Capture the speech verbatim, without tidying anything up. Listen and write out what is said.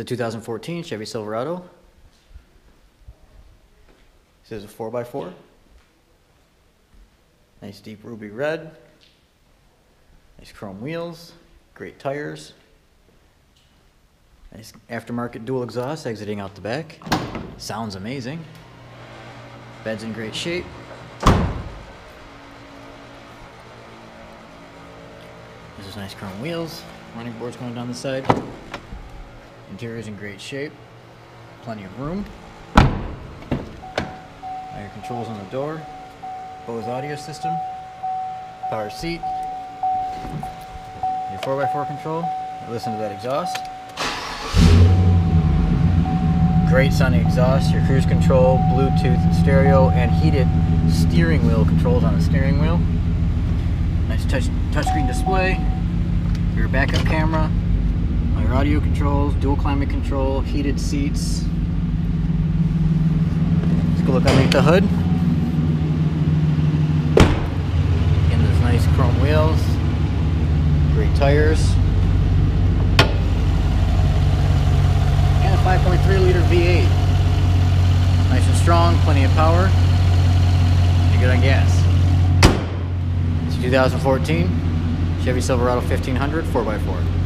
It's a two thousand fourteen Chevy Silverado. This is a four by four. Nice deep ruby red. Nice chrome wheels. Great tires. Nice aftermarket dual exhaust exiting out the back. Sounds amazing. Bed's in great shape. This is nice chrome wheels. Running boards going down the side. Interior's in great shape. Plenty of room. Now your controls on the door. Bose audio system. Power seat. Your four by four control. Listen to that exhaust. Great sounding exhaust. Your cruise control, Bluetooth and stereo, and heated steering wheel controls on the steering wheel. Nice touch touchscreen display. Your backup camera, your audio controls, dual climate control, heated seats. Let's go look underneath the hood. Again, those nice chrome wheels, great tires, and a five point three liter V eight. Nice and strong, plenty of power. You're good on gas. It's a two thousand fourteen Chevy Silverado fifteen hundred four by four.